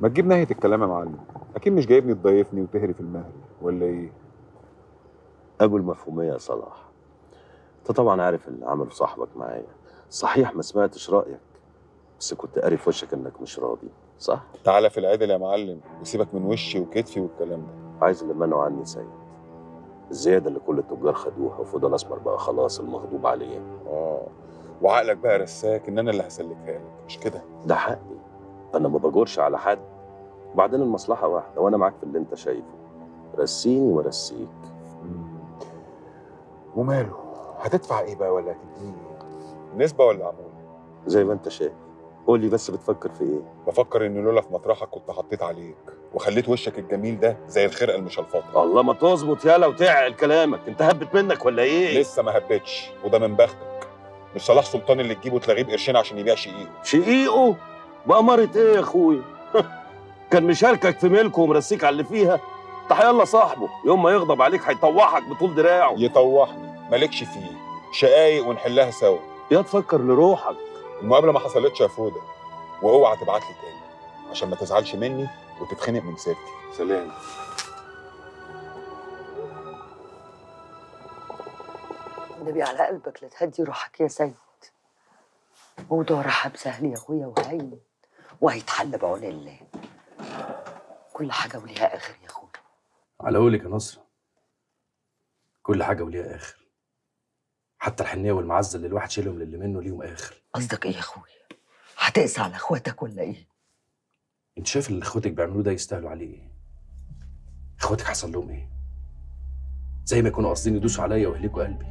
ما تجيب نهاية الكلام يا معلم، أكيد مش جايبني تضيفني وتهري في المهري ولا إيه؟ أبو المفهومية يا صلاح، أنت طبعًا عارف اللي عمله صاحبك معايا، صحيح ما سمعتش رأيك بس كنت قاري في وشك إنك مش راضي، صح؟ تعالى في العدل يا معلم وسيبك من وشي وكتفي والكلام ده. عايز اللي منعه عني سيد، الزيادة اللي كل التجار خدوها وفضل أسمر بقى خلاص المغضوب عليه. وعقلك بقى رساك إن أنا اللي هسلكها لك، مش كده؟ ده حقي، أنا ما بجورش على حد، وبعدين المصلحة واحدة وأنا معاك في اللي أنت شايفه، رسيني ورسيك. وماله؟ هتدفع إيه بقى ولا هتديني إيه؟ نسبة ولا عمولة؟ زي ما أنت شايف، قول لي بس بتفكر في إيه؟ بفكر إن لولا في مطرحك كنت حطيت عليك وخليت وشك الجميل ده زي الخرقة المشلفطة. الله ما تظبط يالا وتعقل كلامك، أنت هبت منك ولا إيه؟ لسه ما هبتش، وده من بختك، مش صلاح سلطان اللي تجيبه تلاقيه بقرشين عشان يبيع شقيقه. شقيقه؟ بأمارة ايه يا اخويا؟ كان مشاركك في ملكه ومرسيك على اللي فيها، تحيالله صاحبه يوم ما يغضب عليك هيطوحك بطول دراعه. يطوحني مالكش فيه، شقايق ونحلها سوا. يا تفكر لروحك. المقابله ما حصلتش يا فوده، واوعى تبعت لي تاني عشان ما تزعلش مني وتتخنق من سيرتي. سلام. النبي على قلبك لا تهدي روحك يا سيد، موضوع رحب سهل يا اخويا وهين وهيتحل بعون الله. كل حاجة وليها آخر يا أخويا. على قولك يا نصرة، كل حاجة وليها آخر، حتى الحنية والمعزة اللي الواحد شيلهم للي منه ليهم آخر. قصدك إيه يا أخويا؟ هتقسى على إخواتك ولا إيه؟ أنت شايف اللي إخواتك بيعملوه ده يستاهلوا عليه إيه؟ إخواتك حصل لهم إيه؟ زي ما يكونوا قاصدين يدوسوا عليا ويهلكوا قلبي.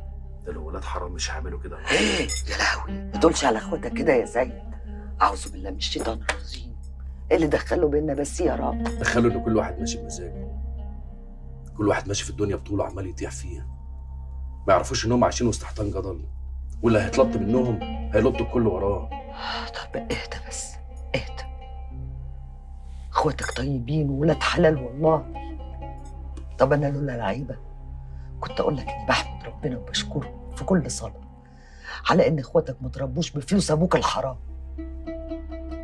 ده لو ولاد حرام مش هيعملوا كده. إيه يا لهوي، ما تقولش على إخواتك كده يا زيد، أعوذ بالله من الشيطان الرجيم. ايه اللي دخله بينا بس يا رب؟ دخله ان كل واحد ماشي بمزاجه، كل واحد ماشي في الدنيا بطوله عمال يطيح فيها، ما يعرفوش انهم عايشين وسط حيطان جدل، واللي هيتلط منهم هيلط الكل وراه. طب اهدى بس، اهدى، اخواتك طيبين وولاد حلال والله. طب انا لولا العيبه كنت اقول لك اني بحمد ربنا وبشكره في كل صلاه على ان اخواتك ما تربوش بفلوس ابوك الحرام،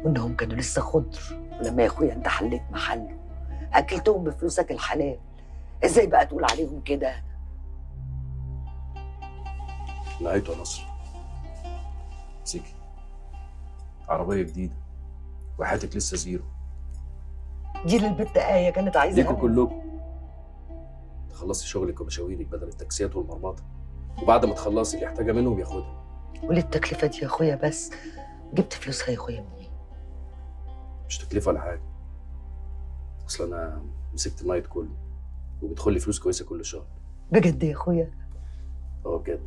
وانهم كانوا لسه خضر، ولما يا اخويا انت حليت محله اكلتهم بفلوسك الحلال، ازاي بقى تقول عليهم كده؟ لقيته يا نصر، سيكي عربيه جديده وحياتك لسه زيرو. دي للبت ايه كانت عايزه ليكوا كلكم، تخلصي شغلك ومشاويرك بدل التاكسيات والمرمطه، وبعد ما تخلصي اللي يحتاجها منهم ياخدها. وللتكلفه دي يا اخويا بس جبت فلوسها يا اخويا منين؟ مش تكلفه ولا حاجه، اصل انا مسكت النايت كله وبيدخل لي فلوس كويسه كل شهر. بجد يا اخويا؟ اه بجد.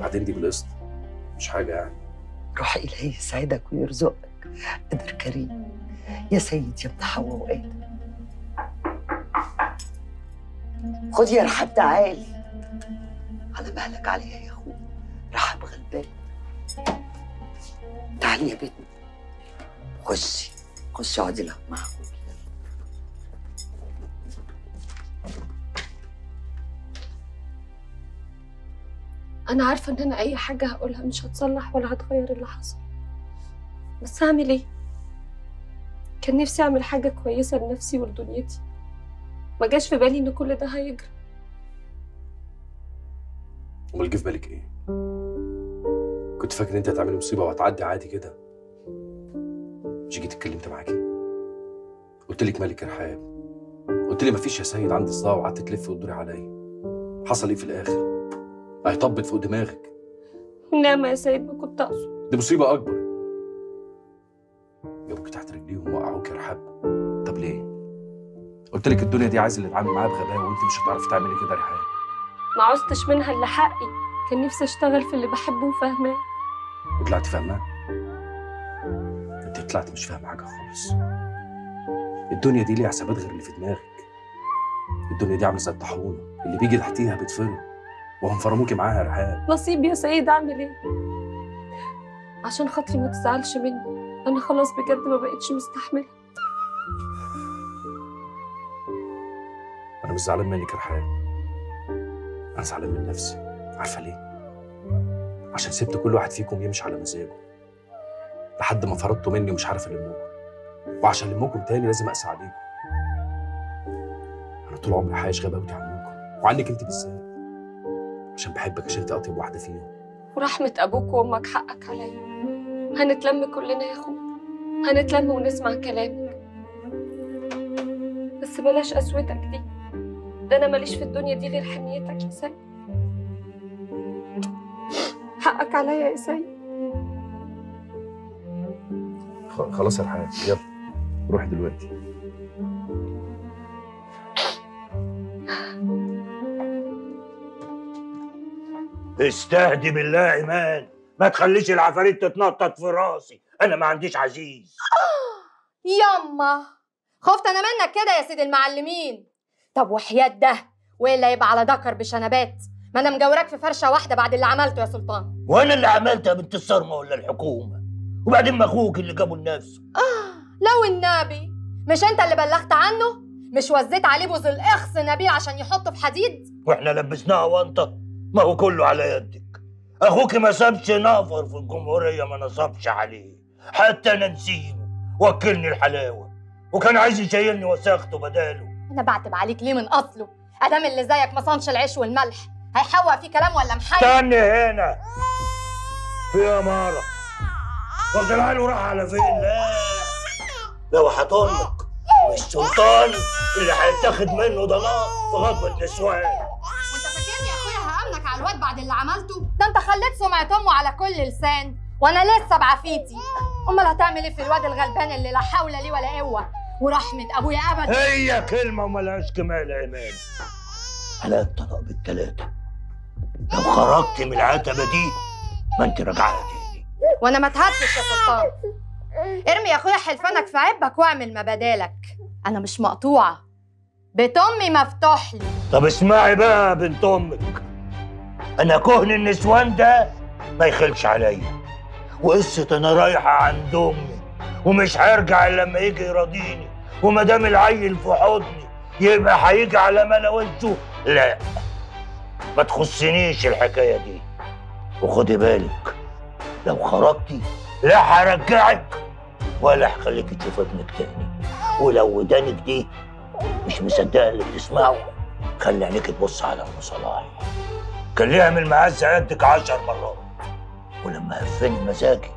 بعدين دي بالقسط مش حاجه يعني. روح الهي يسعدك ويرزقك قدر كريم يا سيد يا ابن حواء وادم. خد يا رحاب تعالي، على مهلك عليها يا اخويا، رحاب غلبان. تعالي يا بنتي، خشي خشي اقعدي لك معاكم. أنا عارفة إن أنا أي حاجة هقولها مش هتصلح ولا هتغير اللي حصل، بس هعمل إيه؟ كان نفسي أعمل حاجة كويسة لنفسي ولدنيتي، ما جاش في بالي إن كل ده هيجري. أمال جه في بالك إيه؟ كنت فاكر إن أنت هتعملي مصيبة وهتعدي عادي كده؟ مش جيت اتكلمت معاكي، قلت لك مالك رحاب، قلت لي مفيش يا سيد عندي صداع، وقعدت تلف وتدوري عليا. حصل ايه في الاخر؟ هيطبط فوق دماغك. نعم يا سيد، ما كنت اقصد، دي مصيبه اكبر. جابوك تحت رجليهم وقعوك يا رحاب. طب ليه؟ قلت لك الدنيا دي عايز اللي تتعامل معاها بغباء، وانت مش هتعرفي تعملي كده يا رحاب. ما عوزتش منها اللي حقي، كان نفسي اشتغل في اللي بحبه وفاهماه. وطلعت فاهماه؟ طلعت مش فاهمه حاجه خالص. الدنيا دي ليها حسابات غير اللي في دماغك. الدنيا دي عامله زي الطاحونه، اللي بيجي تحتيها بيتفرم، وهم فرموكي معاها يا رحاب. نصيب يا سيد، اعمل ايه؟ عشان خاطري ما تزعلش مني، انا خلاص بجد ما بقتش مستحمله. انا مش زعلان منك يا رحاب، انا زعلان من نفسي. عارفه ليه؟ عشان سبت كل واحد فيكم يمشي على مزاجه لحد ما فرضته مني ومش عارف الموضوع. وعشان لمكم تاني لازم اقسى عليكم. انا طول عمري حايش غباوتي عنكم وعنك انت بالذات، عشان بحبك، عشان انت اطيب واحده فيهم. ورحمه ابوك وامك حقك عليا. هنتلم كلنا يا اخويا، هنتلم ونسمع كلامك، بس بلاش قسوتك دي. ده انا ماليش في الدنيا دي غير حميتك يا سيد. حقك عليا يا سيد. خلاص يا الحياة، يلا روحي دلوقتي. استهدي بالله يا ايمان، ما تخليش العفاريت تتنطط في راسي، انا ما عنديش عزيز. ياما خفت انا منك كده يا سيد المعلمين. طب وحياة ده والا يبقى على ذكر بشنبات، ما انا مجاوراك في فرشه واحده بعد اللي عملته يا سلطان. وانا اللي عملته يا بنت الصرمه ولا الحكومه؟ وبعدين ما اخوك اللي جابه لنفسه. لو النبي مش انت اللي بلغت عنه؟ مش وزيت عليه بوز الاخص نبيل عشان يحطه في حديد؟ واحنا لبسناه وانطه؟ ما هو كله على يدك. اخوك ما سابش نفر في الجمهوريه ما نصبش عليه، حتى انا نسينه وكلني الحلاوه، وكان عايز يشيلني وساخته بداله. انا بعتب عليك ليه من اصله؟ ادام اللي زيك ما صانش العيش والملح، هيحوق فيه كلام ولا محي؟ استني هنا. في يا مارة واخد العيل وراح على فين؟ لا لو هطنك مش سلطان اللي هيتاخد منه ضلال في غضبة نسوان. وانت فاكرني يا اخويا هامنك على الواد بعد اللي عملته؟ ده انت خليت سمعة امه على كل لسان، وانا لسه بعافيتي. امال هتعمل ايه في الواد الغلبان اللي لا حول ليه ولا قوه ورحمه ابويا ابدا؟ هي كلمه وملهاش جمال يا ايمان. على الطلاق بالثلاثه، لو خرجت من العتبه دي ما انت راجعه تاني. وانا ما اتهدتش يا سلطان. ارمي يا اخويا حلفانك في عبك واعمل ما بدالك، انا مش مقطوعه، بيت امي مفتوح لي. طب اسمعي بقى يا بنت امك، انا كهن النسوان ده ما يخلش عليا، وقصة انا رايحه عند امي ومش هرجع الا لما يجي يراضيني، وما دام العيل في حضني يبقى هيجي على ما انا وانتو. لا ما تخصنيش الحكايه دي، وخدي بالك لو خرجتي لا هرجعك ولا هخليكي تشوفي ابنك تاني، ولو ودانك دي مش مصدقه اللي بتسمعه خلي عينيك تبص على ام صلاح. خليها من المعز قدك 10 مرات، ولما هفني مزاجي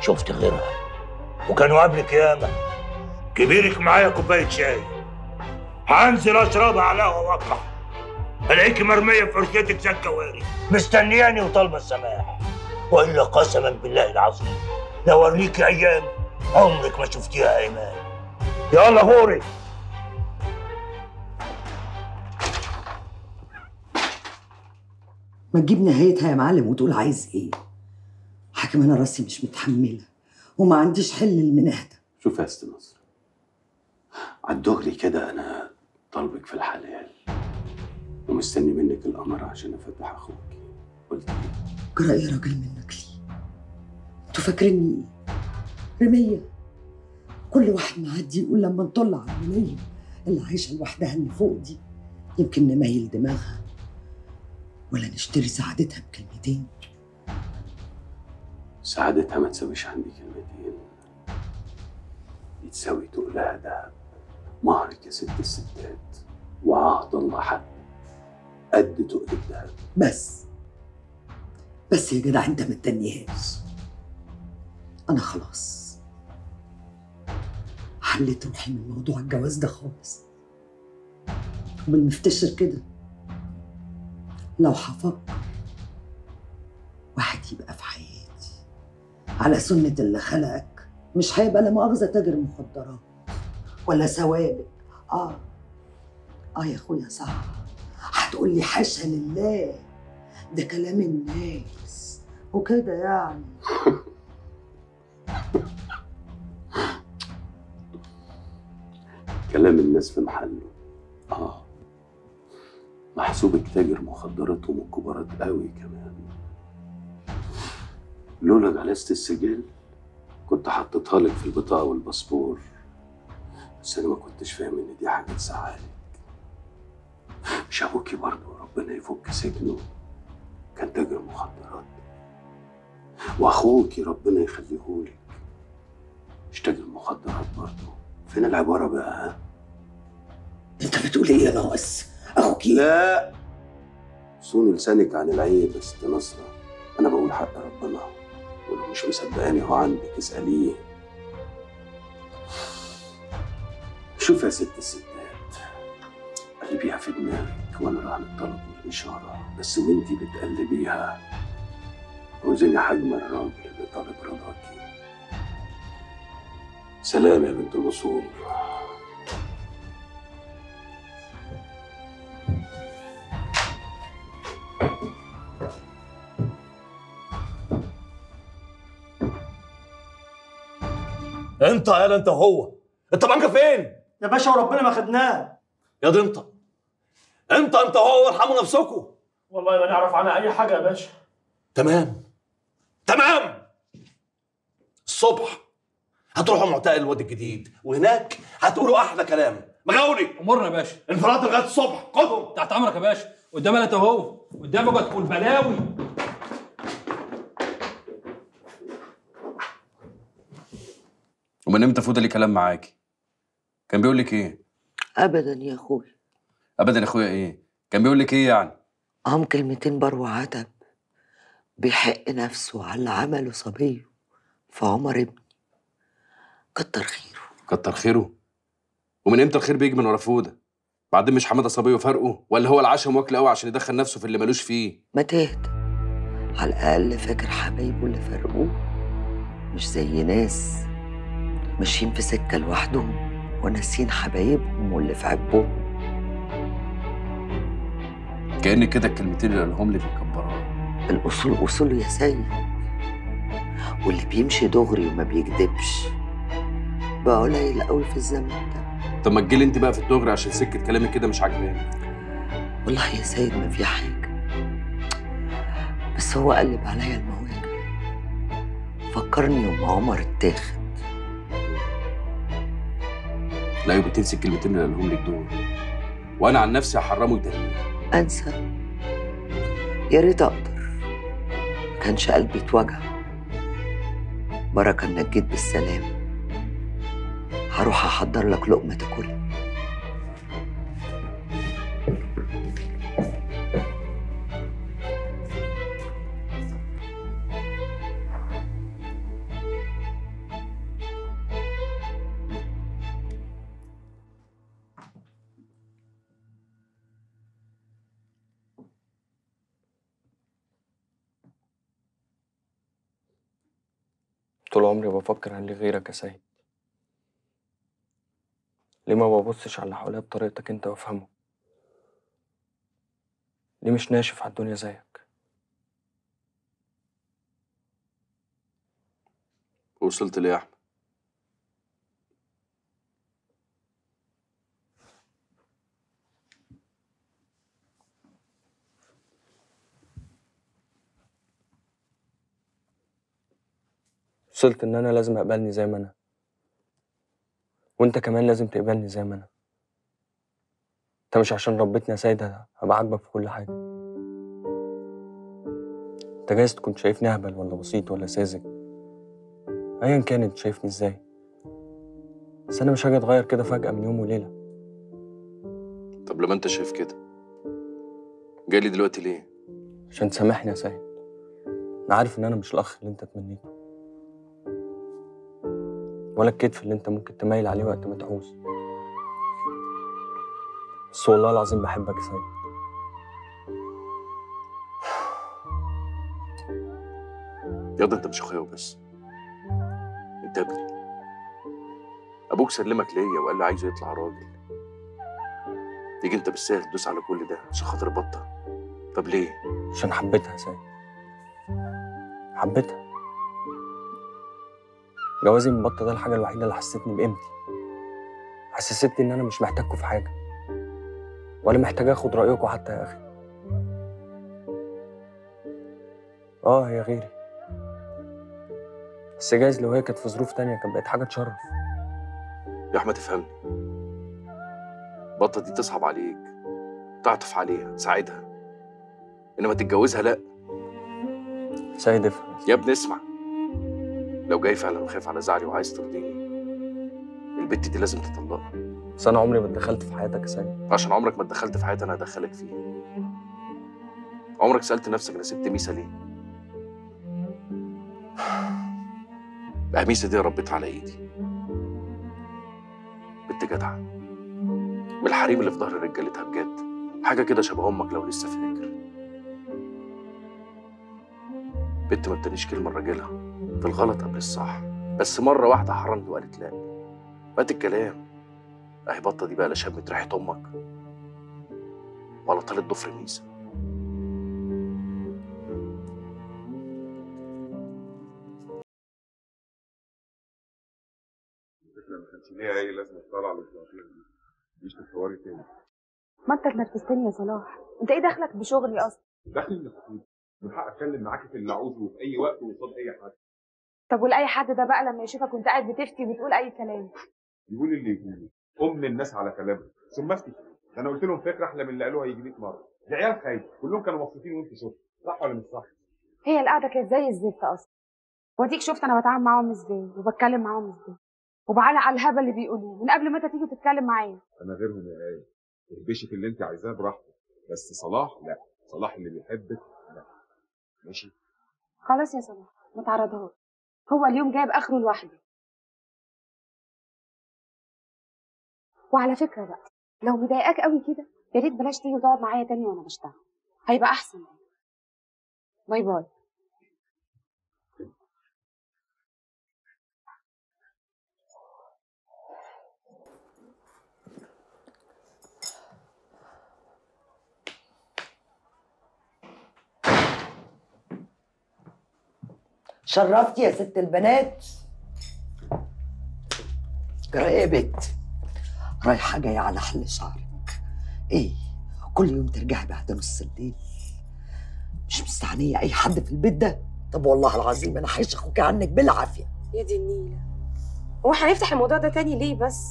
شفت غيرها، وكانوا قبلك ياما. كبيرك معايا كوبايه شاي، هنزل اشربها على قهوه واقع، الاقيكي مرميه في فرشتك زي الكواري مستنياني وطالبه السماح، والا قسما بالله العظيم لو اوريكي ايام عمرك ما شفتيها. ايمان يلا غوري. ما تجيب نهايتها يا معلم وتقول عايز ايه؟ حاجة انا راسي مش متحمله وما عنديش حل للمناهده. شوف يا ست نصر، على الدغري كده انا طالبك في الحلال ومستني منك الامر عشان افتح اخوك. قلت جرى ايه راجل منك ليه؟ انتوا فاكريني ايه؟ رميه؟ كل واحد معدي يقول لما نطلع على المنيه اللي عايشه لوحدها اللي فوق دي يمكن نميل دماغها ولا نشتري سعادتها بكلمتين. سعادتها ما تساويش عندي كلمتين، يتساوي تقولها دهب مهرك يا ست الستات، وعهد الله حق قد تقل الدهب. بس يا جدع انت ما تدنيهاش، انا خلاص حليت روحي من موضوع الجواز ده خالص، ومن مفتشر كده لو هفكر واحد يبقى في حياتي على سنة اللي خلقك مش هيبقى لا مؤاخذة تاجر مخدرات ولا سوابق. يا اخويا صح، هتقول لي حاشا لله ده كلام الناس وكده يعني. كلام الناس في محله. محسوبك تاجر مخدرات ومكبرات قوي كمان. لولا جلسة السجل كنت حطيتها لك في البطاقة والباسبور، بس أنا ما كنتش فاهم إن دي حاجة تزعلك. مش أبوكي برضه ربنا يفك سجنه كان تاجر مخدرات، وأخوكي ربنا يخليهولك اشتغل مخدرات برضه. فين العباره بقى؟ ها؟ انت بتقول ايه يا ناقص؟ اخوك لا صوني لسانك عن العيب يا ست نصره. انا بقول حق ربنا، ولو مش مصدقاني هو عندك اساليه. شوف يا ست الستات، قلبيها في دماغك وانا راهن الطلب والاشاره، بس وانتي بتقلبيها وزني حجم الراجل اللي طالب رضاكي. سلام يا بنت الوصول. انت يالا انت هو انت بنك فين؟ يا باشا وربنا ما خدناه. يا دي انت هو ارحموا نفسكم. والله ما نعرف عنها اي حاجه يا باشا. تمام. الصبح هتروحوا معتقل وادي الجديد، وهناك هتقولوا احلى كلام. مغاولي امرنا يا باشا. انفراد لغايه الصبح خدهم تحت امرك يا باشا. قدامنا انت اهو، قدامك هتقول بلاوي. ومن امتى فوده لي كلام معاكي؟ كان بيقول لك ايه؟ ابدا يا اخويا. ابدا يا اخويا ايه؟ كان بيقول لك ايه يعني؟ قام كلمتين بروع عتب بيحق نفسه على اللي عمله صبيه في عمر ابني. كتر خيره كتر خيره. ومن امتى الخير بيجي من ورا فوده؟ بعدين مش حماده صبيه وفرقه، ولا هو العشم واكل قوي عشان يدخل نفسه في اللي ملوش فيه؟ ما تهدى على الاقل، فاكر حبايبه اللي فرقوه مش زي ناس ماشيين في سكه لوحدهم وناسين حبايبهم واللي في عبهم. كأن كده الكلمتين اللي قالهم لي بيكبروا. الأصول أصوله يا سيد، واللي بيمشي دغري وما بيكدبش بقى قليل قوي في الزمن ده. طب ما تجيلي انت بقى في الدغري عشان سكه كلامك كده مش عاجباني. والله يا سيد ما في حاجه، بس هو قلب عليا المواجع، فكرني يوم عمر اتاخد. لا يبقى تنسي الكلمتين اللي قالهم لك دول، وانا عن نفسي هحرمه تاني. انسى؟ يا ريت اقدر. ما كانش قلبي اتوجع، بركه انك جيت بالسلامه. هروح احضر لك لقمه تاكلها. طول عمري بفكر عن ليه غيرك يا سيد. ليه ما ببصش على اللي حواليا بطريقتك انت وافهمه؟ ليه مش ناشف على الدنيا زيك؟ وصلت ليه يا احمد؟ وصلت ان انا لازم اقبلني زي ما انا، وانت كمان لازم تقبلني زي ما انا. انت مش عشان ربيتني يا سيد هبقى عاجبك في كل حاجه. انت جايز تكون شايفني اهبل ولا بسيط ولا ساذج، ايا كانت شايفني ازاي، بس انا مش هاجي اتغير كده فجاه من يوم وليله. طب لما انت شايف كده جايلي دلوقتي ليه؟ عشان تسامحني يا سيد. انا عارف ان انا مش الاخ اللي انت تمنيته، ولا الكتف اللي انت ممكن تميل عليه وقت ما تعوز، بس والله العظيم بحبك يا سيد. ياض انت مش اخويا وبس، انت ابني. ابوك سلمك ليا وقال لي عايزه يطلع راجل، تيجي انت بالسهل تدوس على كل ده عشان خاطر بطه. طب ليه؟ عشان حبيتها يا سيد، حبيتها. جوازي من بطة ده الحاجة الوحيدة اللي حسستني بقيمتي، حسستني إن أنا مش محتاجكوا في حاجة، ولا محتاج آخد رأيكوا حتى يا أخي. آه هي غيري، بس جايز لو هي كانت في ظروف تانية كانت بقت حاجة تشرف. يا أحمد افهمني، بطة دي تصعب عليك، تعطف عليها، تساعدها، إنما تتجوزها لأ. سيد افهم يا ابني. اسمع، لو جاي فعلا خايف على زعلي وعايز ترضيني، البت دي لازم تطلقها. بس انا عمري ما اتدخلت في حياتك يا سامي. عشان عمرك ما اتدخلت في حياتي انا هدخلك فيه. عمرك سألت نفسك انا سبت ميسة ليه؟ بقى ميسة دي ربت على ايدي، بنت جدعة من الحريم اللي في ظهر رجالتها بجد، حاجة كده شبه امك لو لسه فاكر. بنت ما بتنيش كلمة لراجلها، في الغلط قبل الصح، بس مرة واحدة حرمت وقالت لا. مات الكلام، اهي بطة دي بقى لا شمت ريحة امك ولا طالت ضفر ميسة. ليه اي لازمه تطلع على الشغل مش تتحوري تاني؟ ما انت تنرفزتني يا صلاح، انت ايه دخلك بشغلي اصلا؟ دخلي اللي خطيبي، من حق اتكلم معاكي في اللي عاوزه وفي اي وقت وقصاد اي حد. طب والاي حد ده بقى لما يشوفك وانت قاعد بتفتي وبتقول اي كلام؟ يقول اللي يقوله، امن الناس على كلامك، ثم افتي. ده انا قلت لهم فكره احلى من اللي قالوها يجي 100 مره، دي عيال خايف، كلهم كانوا مبسوطين وانت شفت، صح ولا مش صح؟ هي القعده كانت زي الزفت اصلا، واديك شفت انا بتعامل معاهم ازاي وبتكلم معاهم ازاي. وبعلق على الهبل اللي بيقولوه من قبل ما انت تيجي تتكلم معايا. انا غيرهم يا ايه، اهبشي في اللي انت عايزاه براحتك، بس صلاح لا، صلاح اللي بيحبك لا. ماشي خلاص يا صلاح، ما تعرضهاش، هو اليوم جايب اخره لوحده. وعلى فكره بقى، لو مضايقاك قوي كده يا ريت بلاش تيجي وتقعد معايا تاني وانا بشتغل، هيبقى احسن لك. باي باي. شرفتي يا ست البنات. جرايه يا بت، رايحه جايه على حل شعرك. ايه كل يوم ترجعي بعد نص الليل؟ مش مستعنيه اي حد في البيت ده؟ طب والله العظيم انا هعيش اخوكي عنك بالعافيه. يا دي النيله، هو هنفتح الموضوع ده تاني ليه بس؟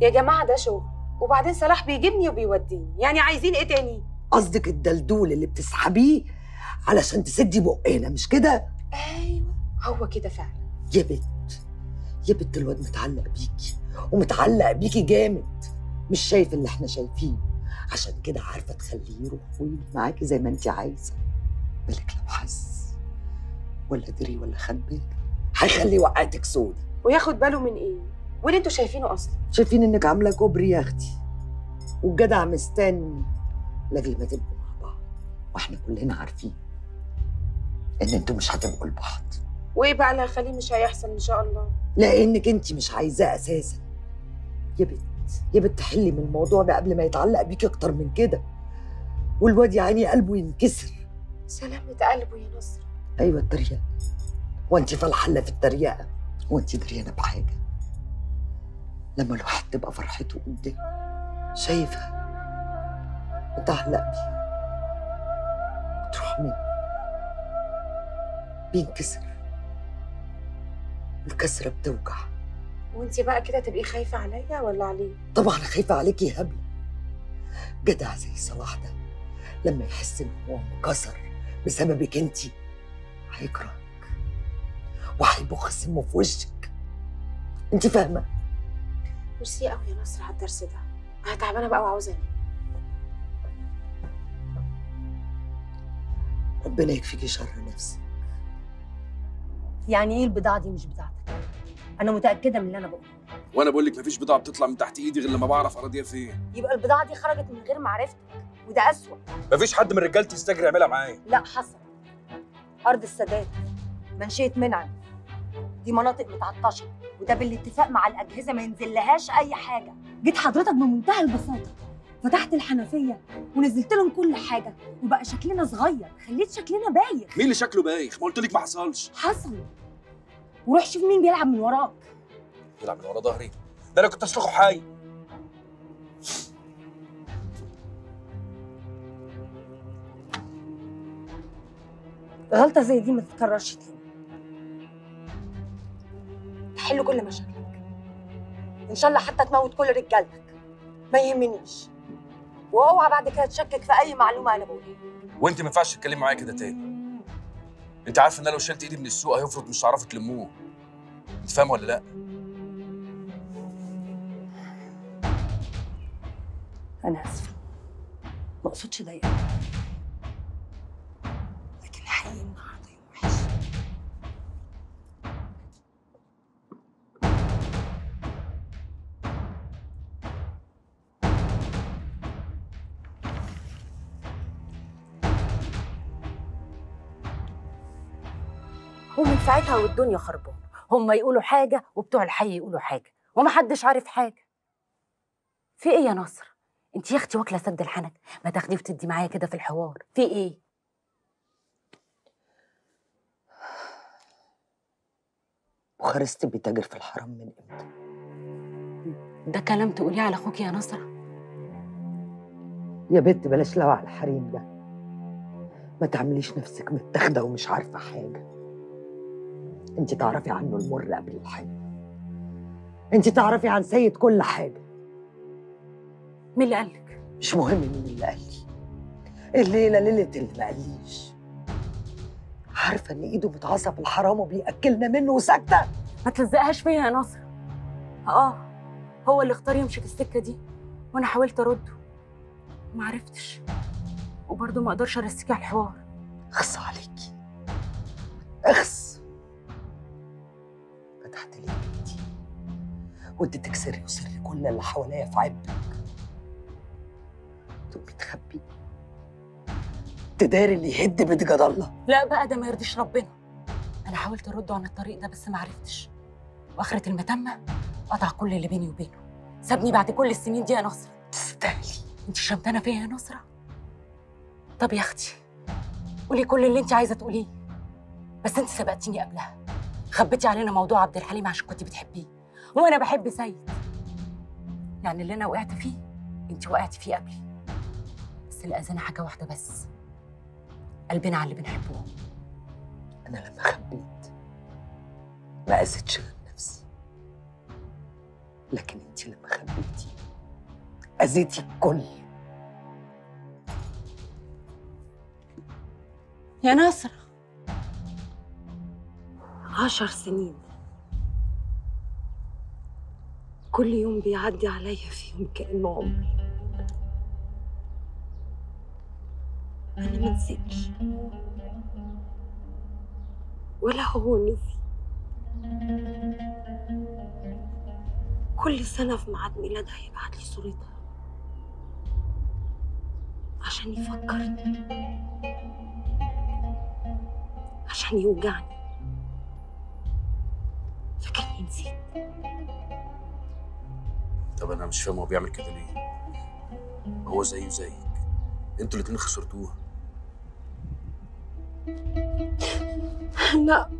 يا جماعه ده شغل، وبعدين صلاح بيجيبني وبيوديني، يعني عايزين ايه تاني؟ قصدك الدلدول اللي بتسحبيه علشان تسدي بقنا مش كده؟ ايوه هو كده فعلا. يا بت يا بت، الواد متعلق بيكي ومتعلق بيكي جامد، مش شايف اللي احنا شايفينه، عشان كده عارفه تخليه يروح ويجي معاكي زي ما انت عايزه. بالك لو حس ولا دري ولا خد بالك هيخلي وقعتك سودة. وياخد باله من ايه؟ واللي انتوا شايفينه اصلا؟ شايفين انك عامله كوبري يا اختي، والجدع مستني لاجل ما تبقوا مع بعض، واحنا كلنا عارفين ان انتوا مش هتبقوا لبعض. وايه بقى اللي هيخليه مش هيحصل ان شاء الله؟ لانك انت مش عايزاه اساسا. يا بت يا بت، حلي من الموضوع ده قبل ما يتعلق بيكي اكتر من كده. والواد يا عيني قلبه ينكسر. سلامة قلبه يا نصر. ايوه التريقه، وانت فالحله في التريقه، وانت دريانه بحاجه؟ لما الواحد تبقى فرحته قدامه شايفها متعلق بيه وتروح منه بينكسر، والكسره بتوجع. وانت بقى كده تبقي خايفه عليا ولا عليه؟ طبعا خايفه عليكي يا هبله. جدع زي صلاح ده لما يحس ان هو انكسر بسببك انت هيكرهك وهيبخ سمه في وشك، انت فاهمه؟ ميرسي قوي يا نصر على الدرس ده، انا تعبانه بقى وعاوزه انام. ربنا يكفيكي شر نفسك. يعني ايه البضاعه دي مش بتاعتك؟ انا متاكده من اللي انا بقوله. وانا بقول لك مفيش بضاعه بتطلع من تحت ايدي غير لما بعرف اراضيها فين. يبقى البضاعه دي خرجت من غير معرفتك، وده اسوء. مفيش حد من رجالتي يستجري يعملها معايا. لا حصل. ارض السادات، منشيه منعم، دي مناطق متعطشه، وده بالاتفاق مع الاجهزه ما ينزلهاش اي حاجه. جيت حضرتك بمنتهى البساطه، فتحت الحنفيه ونزلت لهم كل حاجه، وبقى شكلنا صغير، خليت شكلنا بايخ. مين اللي شكله بايخ؟ ما قلت لك ما حصلش. حصل. وروح شوف مين بيلعب من وراك. بيلعب من ورا ظهري؟ ده انا كنت اسلخه حي. غلطه زي دي ما تتكررش تاني. تحل كل مشاكلك، ان شاء الله حتى تموت كل رجالتك، ما يهمنيش. واوعى بعد كده تشكك في اي معلومه انا بقولها. وانت ما ينفعش تتكلمي معايا كده تاني. انت عارف ان انا لو شلت ايدي من السوق هيفرض مش هتعرفي تلموه. تفهم ولا لا؟ أنا آسفة، ما أقصدش أضايقك، لكن حقيقي النهارده يوم وحش. ومن ساعتها والدنيا خربانة، هما يقولوا حاجة وبتوع الحي يقولوا حاجة، ومحدش عارف حاجة. في إيه يا نصر؟ انت يا اختي واكله سد الحنك، ما تاخدي وتدي معايا كده في الحوار، في ايه؟ بوخارست بيتاجر في الحرام من امتى؟ ده كلام تقوليه على اخوك يا نصرة؟ يا بنت بلاش لوع على الحريم ده، ما تعمليش نفسك متاخده ومش عارفه حاجه. انت تعرفي عنه المر قبل الحين، انت تعرفي عن سيد كل حاجه. مين اللي قالك؟ مش مهم مين اللي قالي، الليله ليله اللي ما قاليش. عارفه ان ايده متعصب في الحرام وبياكلنا منه وساكته. ما تلزقهاش فيا يا نصر. هو اللي اختار يمشي في السكه دي، وانا حاولت ارده وما عرفتش، وبرضه ما اقدرش ارسيكي على الحوار. اخص عليكي، اخص. فتحت ليك انتي، وديتك سري وسر كل اللي حواليا في عبك. بتخبي تداري اللي يهد بيت جد الله. لا بقى، ده ما يرضيش ربنا. انا حاولت ارده عن الطريق ده بس ما عرفتش، واخره المتمه قطع كل اللي بيني وبينه، سابني بعد كل السنين دي. يا نصره تستاهلي. انت شمتانه فيا يا نصره؟ طب يا اختي قولي كل اللي انت عايزه تقوليه، بس انت سبقتيني قبلها. خبيتي علينا موضوع عبد الحليم عشان كنت بتحبيه، وانا بحب سيد. يعني اللي انا وقعت فيه انت وقعتي فيه قبلي، بس الأذانة حاجة واحدة بس، قلبنا على اللي بنحبه. أنا لما خبيت ما قاستش غير نفسي، لكن أنت لما خبيتي أذيتي الكل. يا ناصرة 10 سنين كل يوم بيعدي عليا فيهم كأنه عمري. أنا ما نسيتش، ولا هو نسي. كل سنة في ميعاد ميلادها يبعت لي صورتها عشان يفكرني، عشان يوجعني. فاكرني نسيت؟ طب أنا مش فاهم هو بيعمل كده ليه؟ هو زيه زيك، انتوا الاتنين خسرتوها. لا،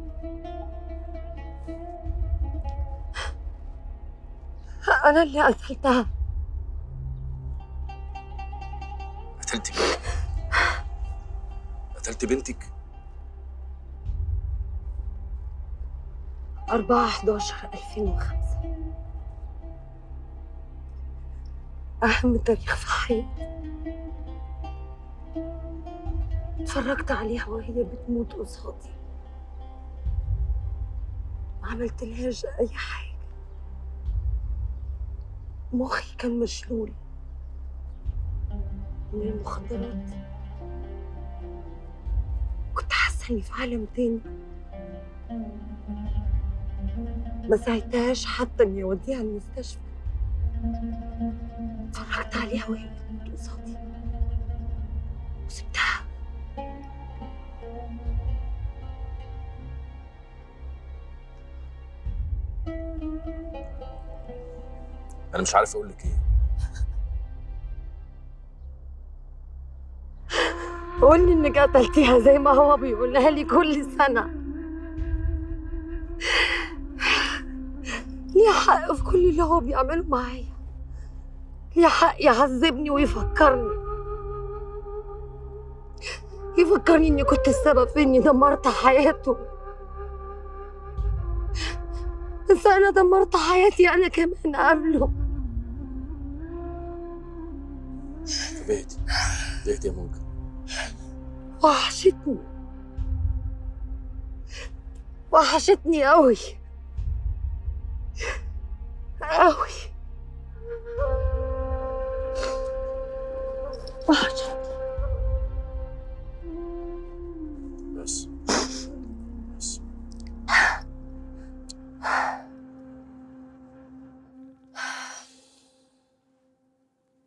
أنا اللي قتلتها. قتلتك؟ قتلت بنتك؟ 4/11/2005 أهم تاريخ في حياتي. اتفرجت عليها وهي بتموت قصادي، ما عملتلهاش أي حاجة. مخي كان مشلول من المخدرات، كنت حاسة إني في عالم تاني. ما ساعدتهاش حتى إني أوديها المستشفى، اتفرجت عليها وهي بتموت قصادي وسبتها. أنا مش عارف أقولك إيه. قولي إنك قتلتيها زي ما هو بيقولها لي كل سنة. ليه حق في كل اللي هو بيعمله معايا، ليه حق يعذبني ويفكرني، يفكرني إني كنت السبب في إني دمرت حياته. بس أنا دمرت حياتي أنا كمان قبله. طب اهدي، اهدي يا موجة. وحشتني، وحشتني قوي.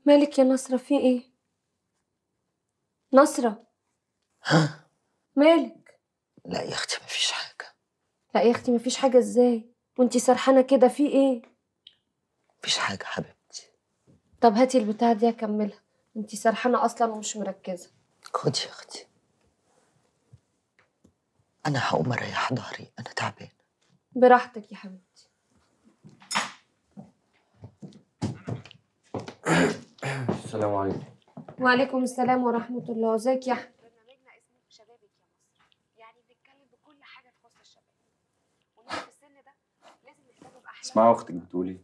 مالك يا نصرة؟ في ايه؟ نصرة؟ ها؟ مالك؟ لا يا اختي مفيش حاجة. لا يا اختي مفيش حاجة ازاي؟ وانتي سرحانة كده في ايه؟ مفيش حاجة حبيبتي. طب هاتي البتاعة دي اكملها، انتي سرحانة اصلا ومش مركزة. خدي يا اختي. انا هقوم اريح ضهري، انا تعبانة. براحتك يا حبيبتي. السلام عليكم. وعليكم السلام ورحمة الله. ازيك يا احمد؟ برنامجنا اسمه شبابك يا مصر، يعني بنتكلم بكل حاجة تخص الشباب، وناس في السن ده لازم نتكلم احلى. اسمعي اختك بتقولي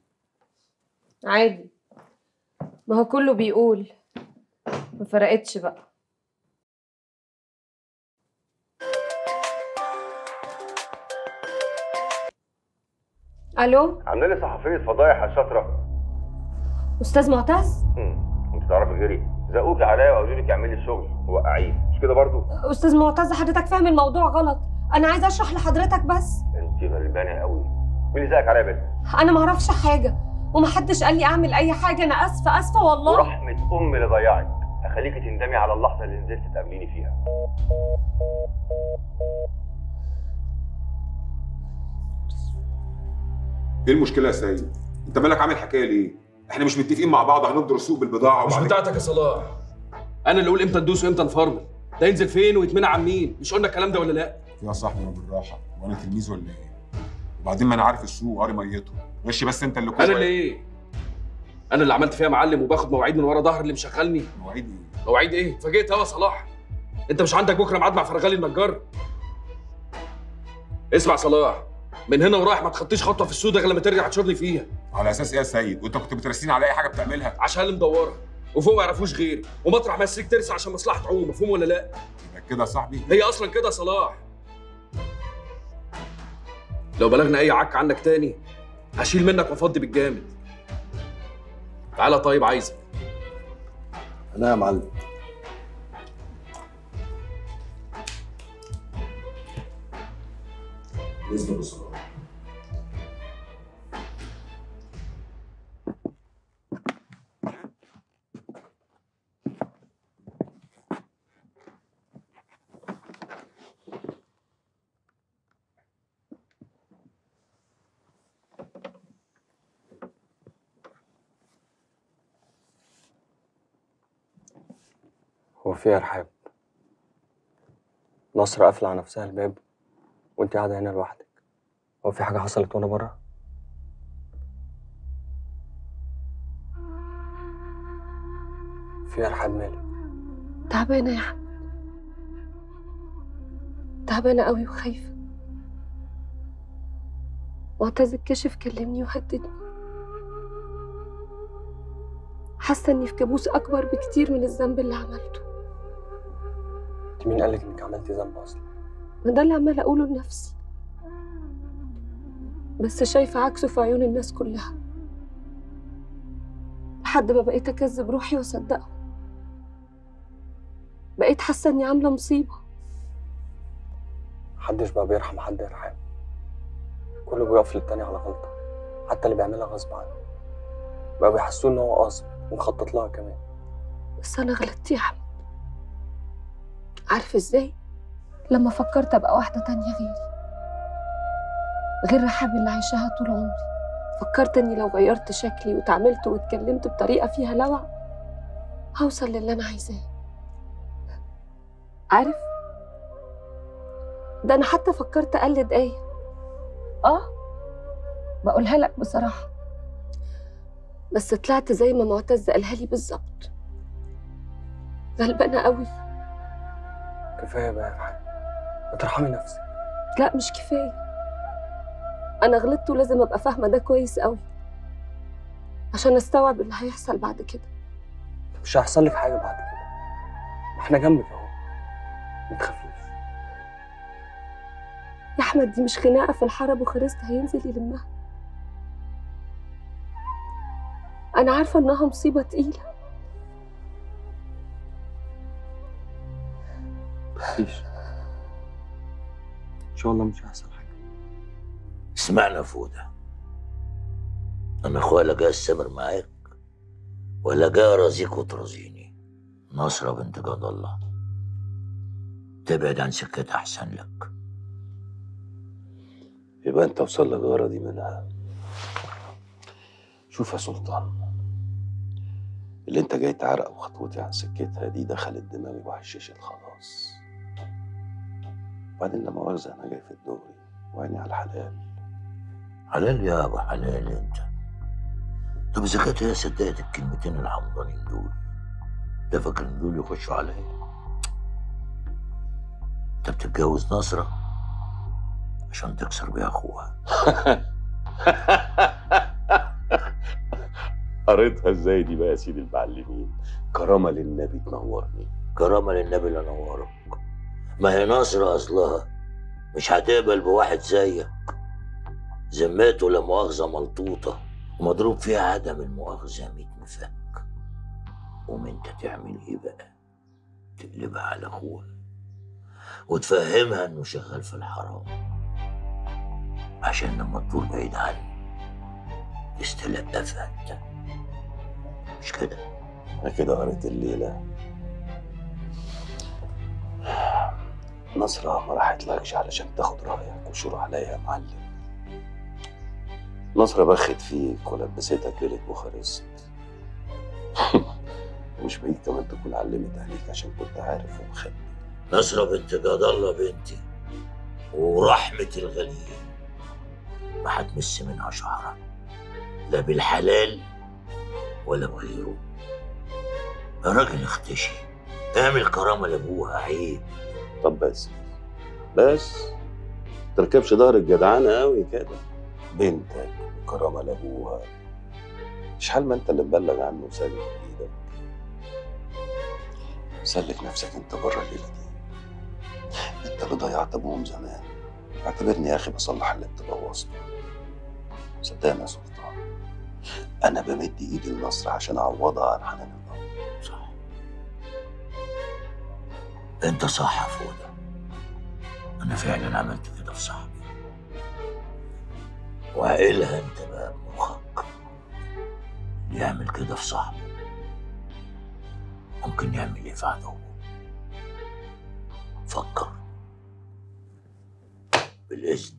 عادي، ما هو كله بيقول، ما فرقتش بقى. الو، عامله لي صحفيه فضايح على الشطره. استاذ معتز؟ انت تعرفي غيري، زقوكي عليا وقالوا لك اعملي الشغل ووقعيه، مش كده برضو؟ استاذ معتز حضرتك فاهم الموضوع غلط، انا عايزه اشرح لحضرتك بس. انت غلبانه قوي، مين اللي زقك عليا بس؟ انا ما اعرفش حاجه ومحدش قال لي اعمل اي حاجه، انا اسفه اسفه والله. ورحمه امي اللي ضيعك، هخليكي تندمي على اللحظه اللي نزلت تقابليني فيها. ايه المشكلة يا سيد؟ انت مالك عامل حكاية ليه؟ احنا مش متفقين مع بعض هنضرب السوق بالبضاعة وبعدين مش بتاعتك يا صلاح. انا اللي اقول امتى ندوس وامتى نفرمل، ده ينزل فين ويتمنع عن مين؟ مش قلنا الكلام ده ولا لا؟ يا صاحبي انا بالراحة، وانا تلميذ ولا ايه؟ وبعدين ما انا عارف السوق وقاري ميته، غش بس انت اللي كنت. انا اللي ايه؟ انا اللي عملت فيها معلم وباخد مواعيد من ورا ظهر اللي مشغلني. مواعيد ايه؟ مواعيد ايه؟ اتفاجئت اهو يا صلاح، انت مش عندك بكرة ميعاد مع فرغالي النجار؟ اسمع صلاح، من هنا ورايح ما تخطيش خطوه في السوق ده غير لما ترجع تشورني فيها. على اساس ايه يا سيد؟ وانت كنت بترسيني على اي حاجه بتعملها؟ عشان اللي مدوره وفوق ما يعرفوش غيري، ومطرح ما يسيك ترسي عشان مصلحه عموم، مفهوم ولا لا؟ يبقى كده يا صاحبي، هي اصلا كده يا صلاح. لو بلغنا اي عك عنك تاني هشيل منك وافضي بالجامد. تعالى طيب، عايزك. انا يا معلم. باذن الله. هو في ارحاب؟ نصر قافله على نفسها الباب وانت قاعده هنا لوحدك، هو في حاجه حصلت وانا بره؟ في ارحاب مالك؟ تعبانه يا احمد، تعبانه قوي وخايفه. معتز الكاشف كلمني وهددني، حاسه اني في كابوس اكبر بكتير من الذنب اللي عملته. انت مين قالك انك عملتي ذنب اصلا؟ ما ده اللي عماله اقوله لنفسي، بس شايفه عكسه في عيون الناس كلها، لحد ما بقيت اكذب روحي واصدقه. بقيت حاسه اني عامله مصيبه. محدش بقى بيرحم حد يا رحاب، كله بيقف للتاني على غلطه، حتى اللي بيعملها غصب عنه بقى بيحسوه ان هو قاصد ومخطط لها كمان. بس انا غلطت يا احمد، عارف ازاي؟ لما فكرت ابقى واحده تانيه غير رحاب اللي عايشاها طول عمري، فكرت اني لو غيرت شكلي وتعاملت واتكلمت بطريقه فيها لوع هوصل للي انا عايزاه. عارف؟ ده انا حتى فكرت اقلد ايه. بقولها لك بصراحه، بس طلعت زي ما معتز قالها لي بالظبط. غلبانه قوي. كفايه بقى يا رحاب، ما ترحمي نفسك. لا مش كفايه، أنا غلطت ولازم أبقى فاهمة ده كويس أوي عشان أستوعب اللي هيحصل بعد كده. مش هيحصل لك حاجة بعد كده، إحنا جنبك أهو، ما تخافيش. يا أحمد دي مش خناقة في الحرب وخريست هينزل يلمها. أنا عارفة إنها مصيبة تقيلة. ما تخافيش، إن شاء الله مش هيحصل حاجة. اسمعنا يا فوده، انا اخويا اللي جاي استمر معاك ولا جاي أرازيك وترازيني؟ نصرة بنت جاد الله، تبعد عن سكتها أحسن لك. يبقى أنت وصل لك غرضي منها. شوف يا سلطان، اللي أنت جاي تعرق بخطوتي عن سكتها دي دخلت دماغي وهششت خلاص. وبعدين لا مؤاخذة أنا جاي في الدوري وعيني على الحلال. حلال يا أبو حلال أنت. طب إذا كانت هي صدقت الكلمتين الحمضانين دول، ده فاكر إن دول يخشوا عليا؟ أنت بتتجوز نصرة عشان تكسر بيها أخوها. قريتها إزاي دي بقى يا سيدي المعلمين؟ كرامة للنبي تنورني. كرامة للنبي اللي نورك. ما هي نصرة أصلها مش هتقبل بواحد زيك، ذمته لا مؤاخذة ملطوطة ومضروب فيها عدم المؤاخذة 100 نفاق. ومن انت تعمل ايه بقى؟ تقلبها على اخوها وتفهمها انه شغال في الحرام، عشان لما تطول بعيد عنه يستلقفها انت، مش كده؟ انا كده قريت الليله. نصرة ما راحتلكش علشان تاخد رايك وشور عليا يا معلم. نصرة بخت فيك ولبستك ليله بوخارست. مش بعيد كمان تكون علمت عليك عشان كنت عارف ومخبي. نصرة بنت جاد الله بنتي ورحمة الغاليين، ما هتمس منها شعرة لا بالحلال ولا بغيره. الراجل اختشي، اعمل كرامة لابوها، عيب. طب بس تركبش ظهر الجدعانة قوي كده. بنتك وكرامة لابوها، مش حال ما انت اللي مبلغ عنه وسايب بايدك. سلك نفسك انت بره الليله دي، انت اللي ضيعت ابوهم زمان. اعتبرني يا اخي بصلح اللي انت بوظته. صدقني يا سلطان، انا بمد ايدي لنصر عشان اعوضها عن حنان الارض. صح، انت صح يا فوده، انا فعلا عملت كده في صاحبي. وعقلها انت بقى بمخك، اللي يعمل كده في صاحبه ممكن يعمل ايه في عدوه؟ فكر بالاذن.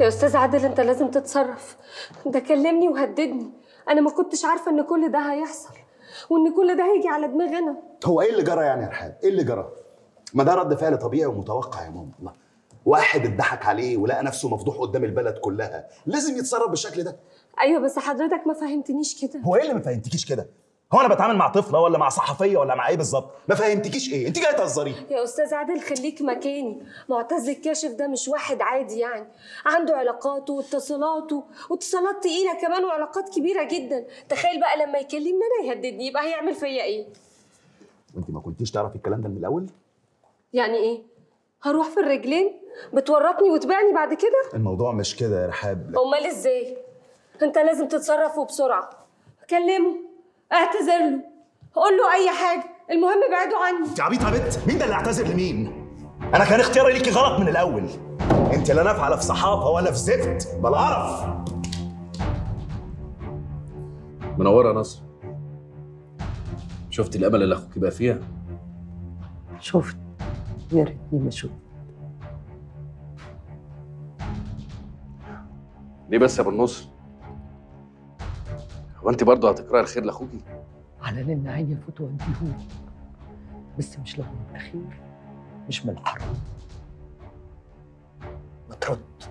يا استاذ عادل انت لازم تتصرف، ده كلمني وهددني، انا ما كنتش عارفه ان كل ده هيحصل وان كل ده هيجي على دماغنا. هو ايه اللي جرى يعني يا رحاب؟ ايه اللي جرى؟ ما ده رد فعل طبيعي ومتوقع يا ماما. الله، واحد اتضحك عليه ولقى نفسه مفضوح قدام البلد كلها، لازم يتصرف بالشكل ده. ايوه بس حضرتك ما فهمتنيش كده. هو ايه اللي ما فهمتكيش كده؟ هو انا بتعامل مع طفله ولا مع صحفيه ولا مع ايه بالظبط؟ ما فهمتكيش ايه؟ انت جايه تهزري يا استاذ عادل. خليك مكاني. معتز الكاشف ده مش واحد عادي، يعني عنده علاقاته واتصالاته، واتصالات تقيله كمان وعلاقات كبيره جدا. تخيل بقى لما يكلمني انا يهددني، يبقى هيعمل فيا ايه؟ وانت ما كنتيش تعرفي الكلام ده من الاول؟ يعني ايه؟ هروح في الرجلين؟ بتورطني وتبيعني بعد كده؟ الموضوع مش كده يا رحاب. امال ازاي؟ انت لازم تتصرف وبسرعه. كلمه، اعتذر له، قول له اي حاجه، المهم ابعدوا عني. انت عبيطه يا بت، مين ده اللي اعتذر لمين؟ انا كان اختياري ليكي غلط من الاول. انت لا نافعه لا في صحافه ولا في زفت بل قرف. منوره يا نصر. شفت الامل اللي اخوكي بقى فيها؟ شفت، يا ريتني ما شفت. ليه بس يا بالنصر؟ هو انت برضه هتكرهي الخير لاخوكي؟ على ان عيني يفوت واديهوله، بس مش لو من الاخير، مش من الحرام. ما ترد،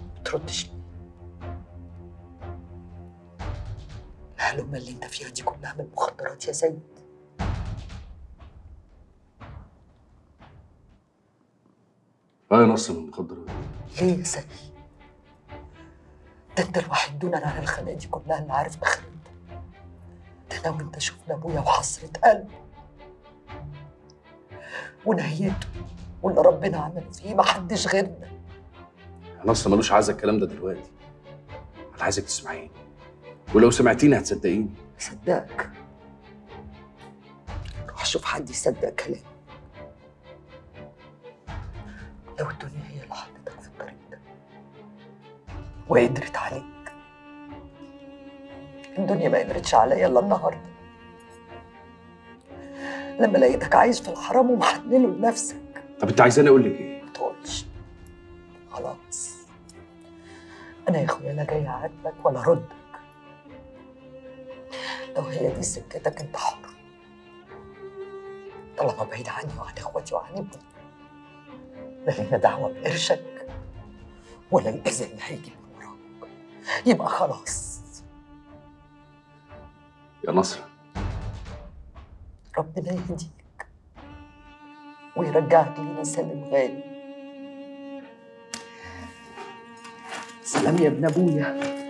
ما تردش ليه؟ الهلمه اللي انت فيها دي كلها من مخدرات يا سيد. يا نصر، من المخدرات. ليه يا سيد؟ ده انت الوحيد دونا على الخناقه دي كلها اللي عارف اخرتها. ده انا وانت شفنا ابويا وحسره قلبه ونهايته واللي ربنا عمله فيه، ما حدش غيرنا. يا نصر ملوش عايزه الكلام ده دلوقتي، انا عايزك تسمعيني، ولو سمعتيني هتصدقيني. اصدقك؟ روح شوف حد يصدق كلامي. لو الدنيا هي اللي حطتك في الطريق ده وقدرت عليك. الدنيا ما قدرتش عليا الا النهارده، لما لقيتك عايش في الحرام ومحلله لنفسك. طب انت عايزاني اقول لك ايه؟ ما تقولش خلاص. انا يا اخويا لا جايه اعاتبك ولا اردك، لو هي دي سكتك انت حر، طالما بعيد عني وعن اخواتي وعن ابني. لا لينا دعوه بقرشك ولا الاذى اللي هيجي من وراك. يبقى خلاص يا نصر، ربنا يهديك ويرجعك لينا سالم غالي. سلام يا ابن ابويا.